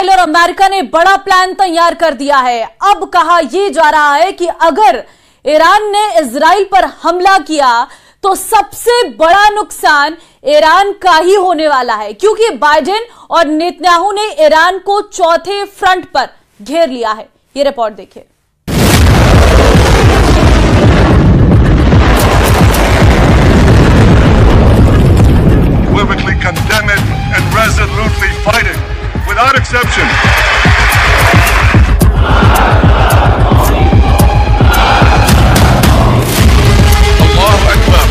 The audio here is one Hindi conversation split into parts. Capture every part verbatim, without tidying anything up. और अमेरिका ने बड़ा प्लान तैयार कर दिया है। अब कहा यह जा रहा है कि अगर ईरान ने इजराइल पर हमला किया तो सबसे बड़ा नुकसान ईरान का ही होने वाला है, क्योंकि बाइडेन और नेतन्याहू ने ईरान को चौथे फ्रंट पर घेर लिया है। यह रिपोर्ट देखिए। Without exception. Allahu Akbar.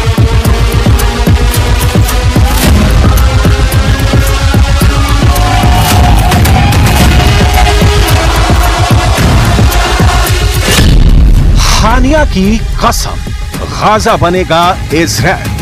हानिया की कसम, गाजा बनेगा इजराइल।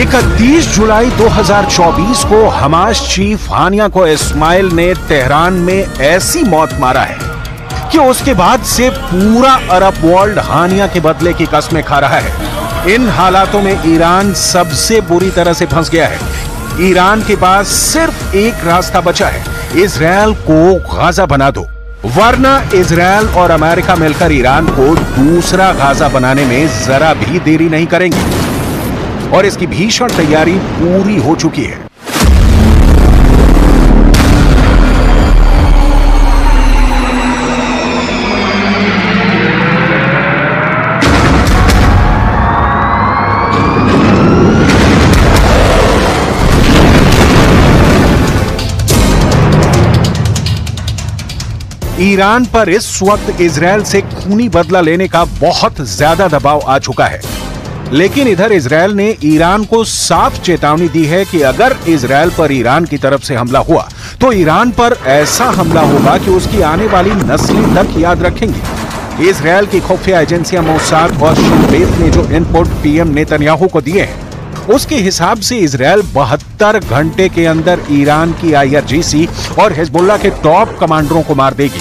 इकतीस जुलाई दो हज़ार चौबीस को हमास चीफ हानिया को इस्माइल ने तेहरान में ऐसी मौत मारा है कि उसके बाद से पूरा अरब वर्ल्ड हानिया के बदले की कसमें खा रहा है। इन हालातों में ईरान सबसे बुरी तरह से फंस गया है। ईरान के पास सिर्फ एक रास्ता बचा है, इजराइल को गाजा बना दो, वरना इजराइल और अमेरिका मिलकर ईरान को दूसरा गाजा बनाने में जरा भी देरी नहीं करेंगे और इसकी भीषण तैयारी पूरी हो चुकी है। ईरान पर इस वक्त इजराइल से खूनी बदला लेने का बहुत ज्यादा दबाव आ चुका है, लेकिन इधर इजराइल ने ईरान को साफ चेतावनी दी है कि अगर इजराइल पर ईरान की तरफ से हमला हुआ तो ईरान पर ऐसा हमला होगा कि उसकी आने वाली नस्लें तक याद रखेंगी। इजराइल की खुफिया एजेंसियां मोसाद और शिन बेत ने जो इनपुट पीएम नेतन्याहू को दिए हैं उसके हिसाब से इजराइल बहत्तर घंटे के अंदर ईरान की आईआरजीसी और हिजबुल्लाह के टॉप कमांडरों को मार देगी,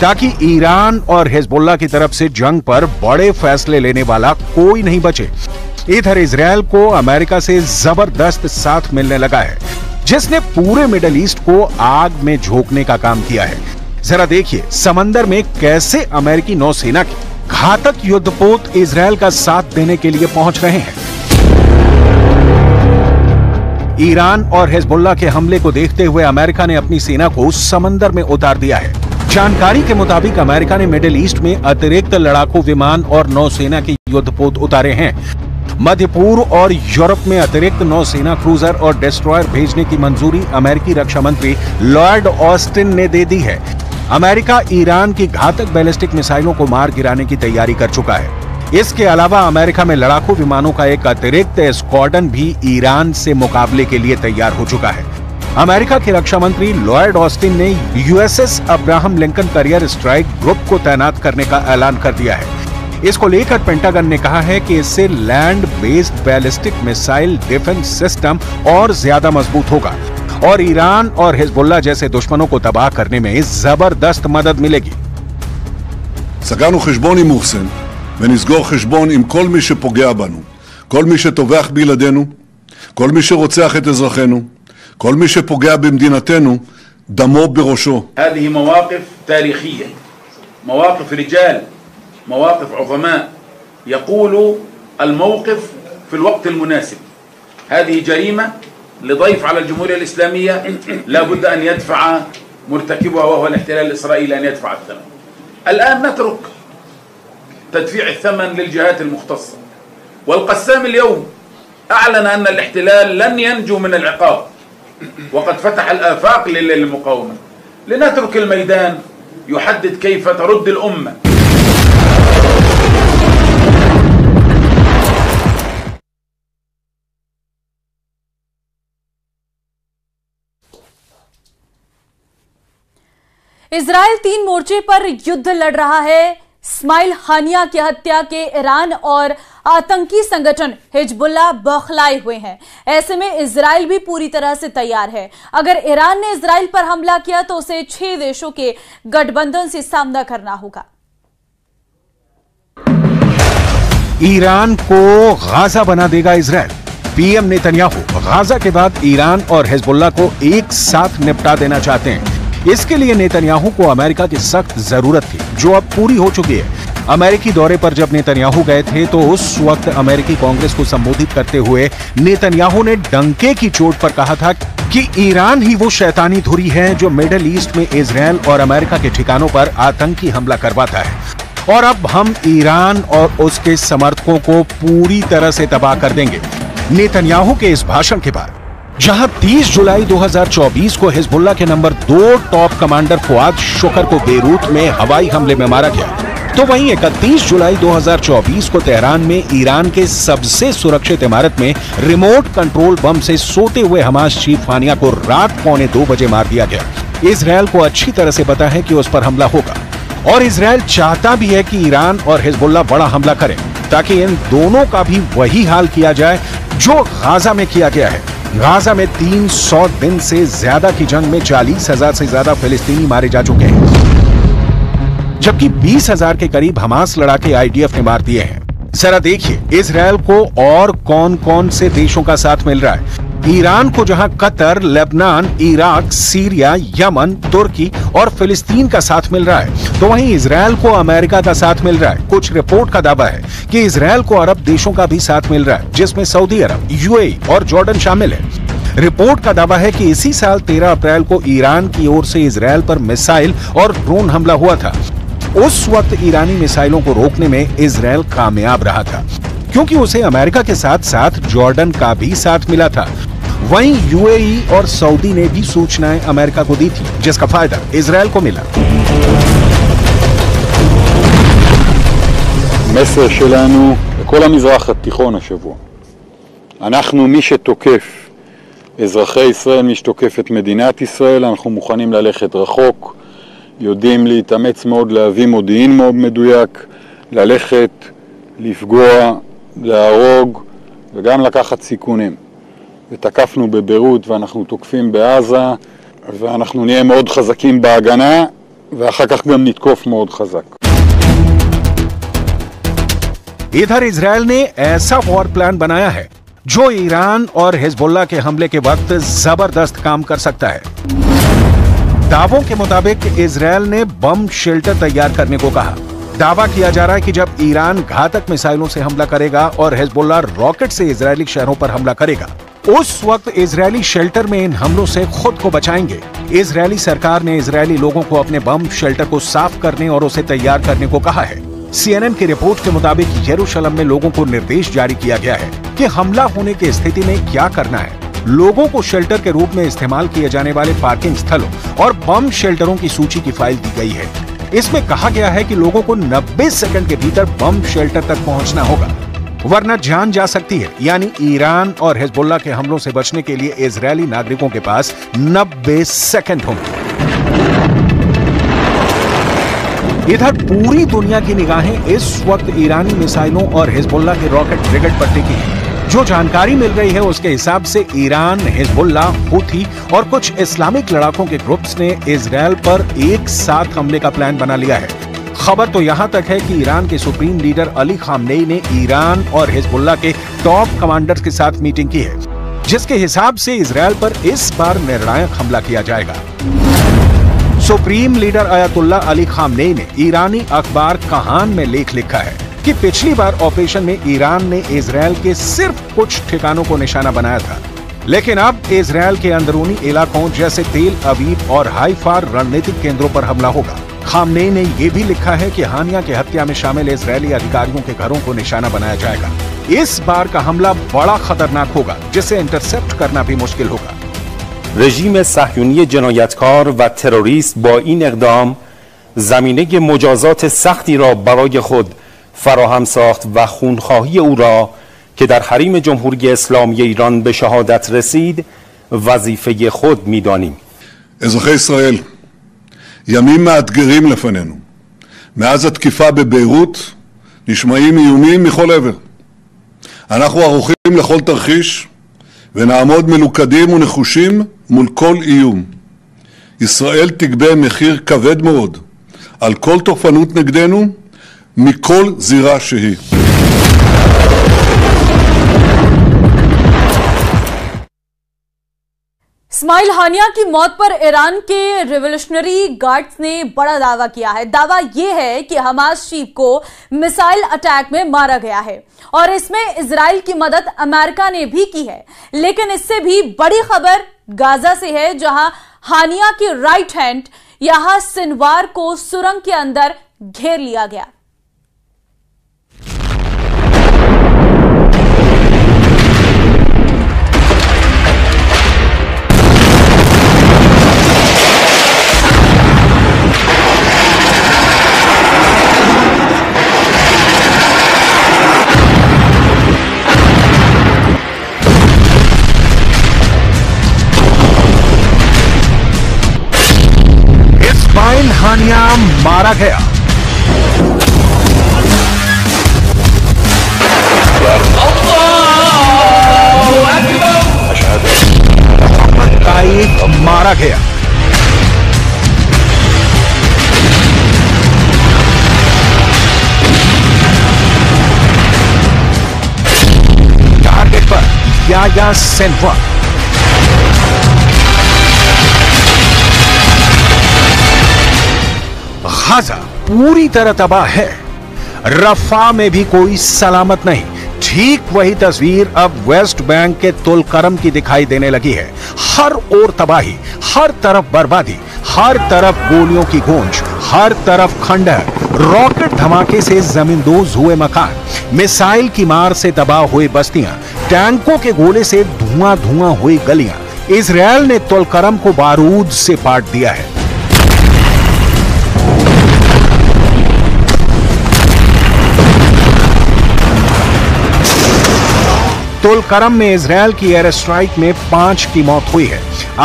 ताकि ईरान और हिजबुल्लाह की तरफ से जंग पर बड़े फैसले लेने वाला कोई नहीं बचे। इधर इजराइल को अमेरिका से जबरदस्त साथ मिलने लगा है, जिसने पूरे मिडिल ईस्ट को आग में झोंकने का काम किया है। जरा देखिए समंदर में कैसे अमेरिकी नौसेना की घातक युद्धपोत इजराइल का साथ देने के लिए पहुंच रहे हैं। ईरान और हिजबुल्लाह के हमले को देखते हुए अमेरिका ने अपनी सेना को समंदर में उतार दिया है। जानकारी के मुताबिक अमेरिका ने मिडिल ईस्ट में अतिरिक्त लड़ाकू विमान और नौसेना के युद्धपोत उतारे हैं। मध्य पूर्व और यूरोप में अतिरिक्त नौसेना क्रूजर और डिस्ट्रॉयर भेजने की मंजूरी अमेरिकी रक्षा मंत्री लॉर्ड ऑस्टिन ने दे दी है। अमेरिका ईरान की घातक बैलिस्टिक मिसाइलों को मार गिराने की तैयारी कर चुका है। इसके अलावा अमेरिका में लड़ाकू विमानों का एक अतिरिक्त स्क्वाड्रन भी ईरान से मुकाबले के लिए तैयार हो चुका है। अमेरिका के रक्षा मंत्री लॉयड ऑस्टिन ने USS Abraham Lincoln carrier strike group को तैनात करने का ऐलान कर दिया है। इसको लेकर पेंटागन ने कहा है कि इससे land based ballistic missile defence system और ज्यादा मजबूत होगा और ईरान और हिजबुल्लाह जैसे दुश्मनों को तबाह करने में जबरदस्त मदद मिलेगी। सगानो खिशबोन עם מוחסן ונסגור חשבון עם כל מי שפוגע בנו, כל מי שטובח בילדינו, כל מי שרוצח את אזרחינו. כל מי שפוגע במדינתנו דמו בראשו. هذه مواقف تاريخية, مواقف رجال, مواقف عظماء يقولوا الموقف في الوقت المناسب. هذه جريمة لضيف على الجمهورية الإسلامية لا بد أن يدفع مرتكبها وهو الاحتلال الإسرائيلي أن يدفع الثمن. الآن نترك تدفيع الثمن للجهات المختصة والقسام اليوم أعلن أن الاحتلال لن ينجو من العقاب. وقد فتح الآفاق للمقاومة لنترك الميدان يحدد كيف ترد الأمة. इजराइल तीन मोर्चे पर युद्ध लड़ रहा है। इस्माइल हानिया की हत्या के ईरान और आतंकी संगठन हिजबुल्लाह बौखलाए हुए हैं। ऐसे में इजराइल भी पूरी तरह से तैयार है। अगर ईरान ने इजराइल पर हमला किया तो उसे छह देशों के गठबंधन से सामना करना होगा। ईरान को गाजा बना देगा इजराइल। पीएम नेतन्याहू गाजा के बाद ईरान और हिजबुल्लाह को एक साथ निपटा देना चाहते हैं। इसके लिए नेतन्याहू को अमेरिका की सख्त जरूरत थी, जो अब पूरी हो चुकी है। अमेरिकी दौरे पर जब नेतन्याहू गए थे तो उस वक्त अमेरिकी कांग्रेस को संबोधित करते हुए नेतन्याहू ने डंके की चोट पर कहा था कि ईरान ही वो शैतानी धुरी है जो मिडिल ईस्ट में इजराइल और अमेरिका के ठिकानों पर आतंकी हमला करवाता है, और अब हम ईरान और उसके समर्थकों को पूरी तरह से तबाह कर देंगे। नेतन्याहू के इस भाषण के बाद जहां तीस जुलाई दो हज़ार चौबीस को हिजबुल्लाह के नंबर दो टॉप कमांडर फुआद शुकर को बेरूत में हवाई हमले में मारा गया, तो वहीं इकतीस जुलाई दो हज़ार चौबीस को तेहरान में ईरान के सबसे सुरक्षित इमारत में रिमोट कंट्रोल बम से सोते हुए हमास चीफ हानिया को रात पौने दो बजे मार दिया गया। इसराइल को अच्छी तरह से पता है कि उस पर हमला होगा और इसराइल चाहता भी है कि ईरान और हिजबुल्लाह बड़ा हमला करे, ताकि इन दोनों का भी वही हाल किया जाए जो गाजा में किया गया है। गाजा में तीन सौ दिन से ज्यादा की जंग में चालीस हज़ार से ज्यादा फिलिस्तीनी मारे जा चुके हैं, जबकि बीस हज़ार के करीब हमास लड़ाके आईडीएफ ने मार दिए हैं। जरा देखिए इसराइल को और कौन कौन से देशों का साथ मिल रहा है। ईरान को जहां Qatar, Lebanon, Iraq, Syria, Yemen, Turkey और फिलिस्तीन का साथ मिल रहा है, तो वहीं इसराइल को अमेरिका का साथ मिल रहा है। कुछ रिपोर्ट का दावा है कि इसराइल को अरब देशों का भी साथ मिल रहा है, जिसमें सऊदी अरब, यूएई और जॉर्डन शामिल है। रिपोर्ट का दावा है कि इसी साल तेरह अप्रैल को ईरान की ओर से इसराइल पर मिसाइल और ड्रोन हमला हुआ था। उस वक्त ईरानी मिसाइलों को रोकने में इसराइल कामयाब रहा था, क्योंकि उसे अमेरिका के साथ साथ जॉर्डन का भी साथ मिला था। वहीं यूएई और सऊदी ने भी सूचनाएं अमेरिका को दी थी, जिसका फायदा इसराइल को मिला। המסר שלנו לכל המזרח התיכון השבוע. אנחנו מי שתוקף אזרחי ישראל, מי שתוקף את מדינת ישראל, אנחנו מוכנים ללכת רחוק, יודעים להתאמץ מאוד, להביא מודיעין מאוד מדויק, ללכת, לפגוע, להרוג וגם לקחת סיכונים. ותקפנו בביירות ואנחנו תוקפים בעזה, ואנחנו נהיה מאוד חזקים בהגנה ואחר כך גם נתקוף מאוד חזק. इधर इसराइल ने ऐसा वॉर प्लान बनाया है जो ईरान और हिजबुल्लाह के हमले के वक्त जबरदस्त काम कर सकता है। दावों के मुताबिक इसराइल ने बम शेल्टर तैयार करने को कहा। दावा किया जा रहा है कि जब ईरान घातक मिसाइलों से हमला करेगा और हिजबुल्लाह रॉकेट से इजरायली शहरों पर हमला करेगा, उस वक्त इजरायली शेल्टर में इन हमलों से खुद को बचाएंगे। इजरायली सरकार ने इजरायली लोगों को अपने बम शेल्टर को साफ करने और उसे तैयार करने को कहा है। सीएनएन की रिपोर्ट के मुताबिक यरूशलेम में लोगों को निर्देश जारी किया गया है कि हमला होने की स्थिति में क्या करना है। लोगों को शेल्टर के रूप में इस्तेमाल किए जाने वाले पार्किंग स्थलों और बम शेल्टरों की सूची की फाइल दी गई है। इसमें कहा गया है कि लोगों को नब्बे सेकंड के भीतर बम शेल्टर तक पहुँचना होगा, वरना जान जा सकती है। यानी ईरान और हिजबुल्लाह के हमलों से बचने के लिए इजरायली नागरिकों के पास नब्बे सेकेंड होंगे। इधर पूरी दुनिया की निगाहें इस वक्त ईरानी मिसाइलों और हिजबुल्लाह के रॉकेट ब्रिगेड पर टिकी है। जो जानकारी मिल रही है उसके हिसाब से ईरान, हिजबुल्लाह, हुथी और कुछ इस्लामिक लड़ाकों के ग्रुप्स ने इजराइल पर एक साथ हमले का प्लान बना लिया है। खबर तो यहाँ तक है कि ईरान के सुप्रीम लीडर अली खामनेई ने ईरान और हिजबुल्लाह के टॉप कमांडर्स के साथ मीटिंग की है, जिसके हिसाब से इजराइल पर इस बार निर्णायक हमला किया जाएगा। Supreme leader Ayatollah Ali Khamenei ने ईरानी अखबार कहान में लेख लिखा है कि पिछली बार ऑपरेशन में ईरान ने इजराइल के सिर्फ कुछ ठिकानों को निशाना बनाया था, लेकिन अब इजराइल के अंदरूनी इलाकों जैसे तेल अवीव और हाइफा रणनीतिक केंद्रों पर हमला होगा। खामनेई ने यह भी लिखा है कि हानिया की हत्या में शामिल इजरायली अधिकारियों के घरों को निशाना बनाया जाएगा। इस बार का हमला बड़ा खतरनाक होगा, जिसे इंटरसेप्ट करना भी मुश्किल होगा। رژیم صهیونی جنایتکار و تروریست با این اقدام زمینه مجازات سختی را برای خود فراهم ساخت و خونخواهی او را که در حریم جمهوری اسلامی ایران به شهادت رسید وظیفه خود می‌دانیم. اذخای اسرائیل یمین מאתגרים לפנינו מאז התקיפה בביירות נשמעים איומים מכל עבר. אנחנו ערוכים לכל תרחיש ונעמוד מלוכדים ונחושים מול כל איום. ישראל תגבה מחיר כבד מאוד על כל תוקפנות נגדנו מכל זירה שהיא. इस्माइल हानिया की मौत पर ईरान के रिवोल्यूशनरी गार्ड्स ने बड़ा दावा किया है। दावा यह है कि हमास चीफ को मिसाइल अटैक में मारा गया है और इसमें इजराइल की मदद अमेरिका ने भी की है। लेकिन इससे भी बड़ी खबर गाजा से है, जहां हानिया की राइट हैंड यहां सिनवार को सुरंग के अंदर घेर लिया गया। हानिया मारा गया। मारा गया। टारगेट पर याह्या सिनवार। गाजा पूरी तरह तबाह है, रफा में भी कोई सलामत नहीं। ठीक वही तस्वीर अब वेस्ट बैंक के तुलकर्म की दिखाई देने लगी है। हर ओर तबाही, हर तरफ बर्बादी, हर तरफ गोलियों की गूंज, हर तरफ खंडहर, रॉकेट धमाके से जमींदोज हुए मकान, मिसाइल की मार से तबाह हुई बस्तियां, टैंकों के गोले से धुआं धुआं हुई गलियां। इसराइल ने तुलकर्म को बारूद से पाट दिया है। तुलकर्म में इजरायल की एयर स्ट्राइक में पांच की मौत हुई है।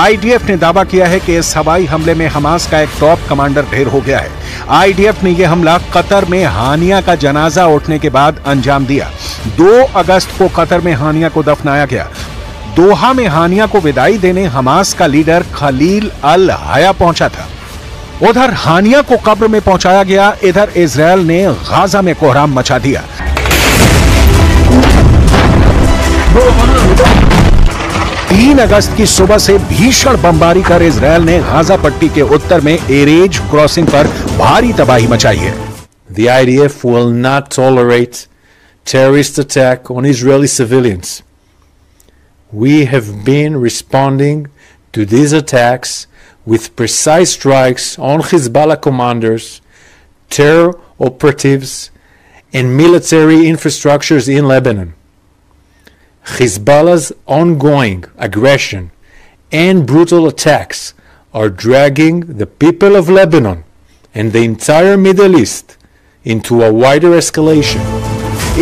आईडीएफ ने दावा किया है कि इस हवाई हमले में हमास का एक टॉप कमांडर ढेर हो गया है। आईडीएफ ने यह हमला कतर में हानिया का जनाजा उठने के बाद अंजाम दिया। दो अगस्त को कतर में हानिया को दफनाया गया। दोहा में हानिया को विदाई देने हमास का लीडर खलील अल हाया पहुंचा था। उधर हानिया को कब्र में पहुंचाया गया, इधर इजरायल ने गाजा में कोहराम मचा दिया। तीन अगस्त की सुबह से भीषण बमबारी कर इजरायल ने गाजा पट्टी के उत्तर में एरेज क्रॉसिंग पर भारी तबाही मचाई है। The I D F will not tolerate terrorist attack on Israeli civilians. We have been responding to these attacks with precise strikes on Hezbollah commanders, terror operatives, and military infrastructures in Lebanon. Hezbollah's ongoing aggression and brutal attacks are dragging the people of Lebanon and the entire Middle East into a wider escalation.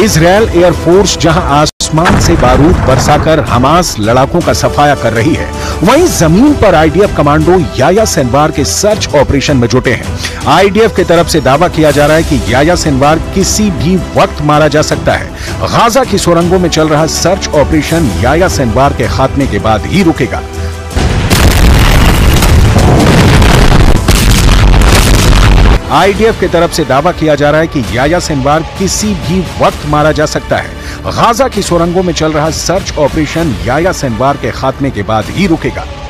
Israel Air Force जहां आसमान से बारूद बरसाकर हमास लड़ाकों का सफाया कर रही है, वहीं जमीन पर आईडीएफ कमांडो याह्या सिनवार के सर्च ऑपरेशन में जुटे हैं। आईडीएफ की तरफ से दावा किया जा रहा है कि याह्या सिनवार किसी भी वक्त मारा जा सकता है। गाजा की सुरंगों में चल रहा सर्च ऑपरेशन याह्या सिनवार के खात्मे के बाद ही रुकेगा। आईडीएफ की तरफ से दावा किया जा रहा है कि याह्या सिनवार किसी भी वक्त मारा जा सकता है। गाजा की सुरंगों में चल रहा सर्च ऑपरेशन याह्या सिनवार के खात्मे के बाद ही रुकेगा।